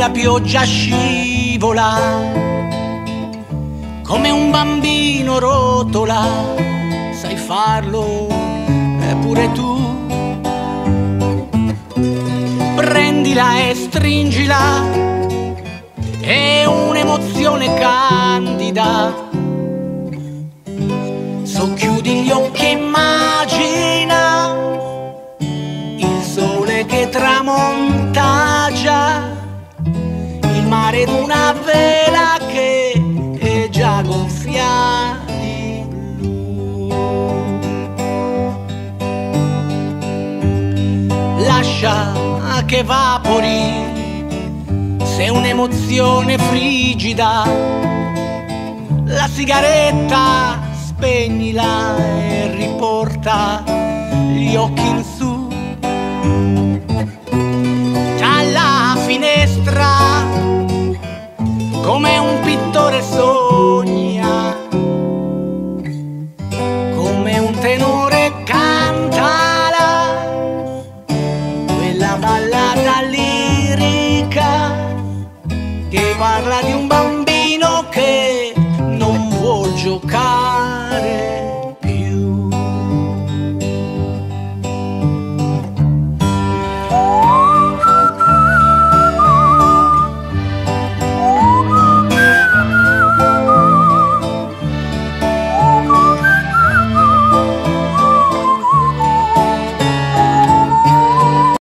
la pioggia scivola, come un bambino rotola, sai farlo pure tu. Prendila e stringila, è un'emozione candida. Socchiudi gli occhi e immagina il sole che tramonta già, il mare d'una vela che è già gonfia di blu. Lascia che evapori, se un'emozione frigida, la sigaretta spegnila e riporta gli occhi in su.